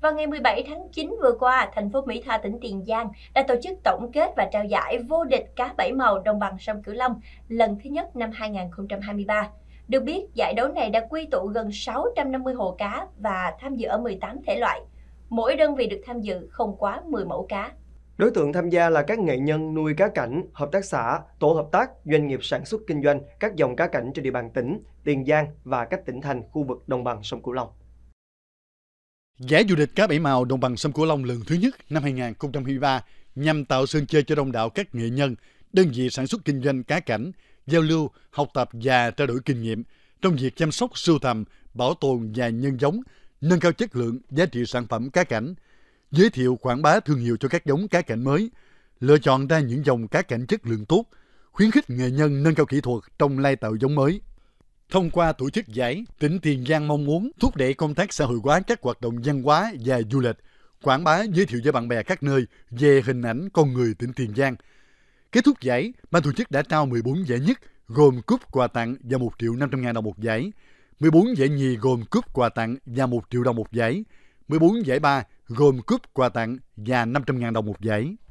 Vào ngày 17 tháng 9 vừa qua, thành phố Mỹ Tho, tỉnh Tiền Giang đã tổ chức tổng kết và trao giải vô địch cá bảy màu đồng bằng sông Cửu Long lần thứ nhất năm 2023. Được biết, giải đấu này đã quy tụ gần 650 hồ cá và tham dự ở 18 thể loại. Mỗi đơn vị được tham dự không quá 10 mẫu cá. Đối tượng tham gia là các nghệ nhân nuôi cá cảnh, hợp tác xã, tổ hợp tác, doanh nghiệp sản xuất kinh doanh các dòng cá cảnh trên địa bàn tỉnh Tiền Giang và các tỉnh thành khu vực đồng bằng sông Cửu Long. Giải vô địch cá bảy màu đồng bằng sông Cửu Long lần thứ nhất năm 2023 nhằm tạo sân chơi cho đông đảo các nghệ nhân, đơn vị sản xuất kinh doanh cá cảnh, giao lưu, học tập và trao đổi kinh nghiệm trong việc chăm sóc, sưu tầm, bảo tồn và nhân giống, nâng cao chất lượng, giá trị sản phẩm cá cảnh, giới thiệu quảng bá thương hiệu cho các giống cá cảnh mới, lựa chọn ra những dòng cá cảnh chất lượng tốt, khuyến khích nghệ nhân nâng cao kỹ thuật trong lai tạo giống mới. Thông qua tổ chức giải, tỉnh Tiền Giang mong muốn thúc đẩy công tác xã hội hóa các hoạt động văn hóa và du lịch, quảng bá giới thiệu với bạn bè các nơi về hình ảnh con người tỉnh Tiền Giang. Kết thúc giải, ban tổ chức đã trao 14 giải nhất gồm cúp quà tặng và 1.500.000 đồng một giải, 14 giải nhì gồm cúp quà tặng và 1 triệu đồng một giải, 14 giải ba gồm cúp quà tặng và 500.000 đồng một giải.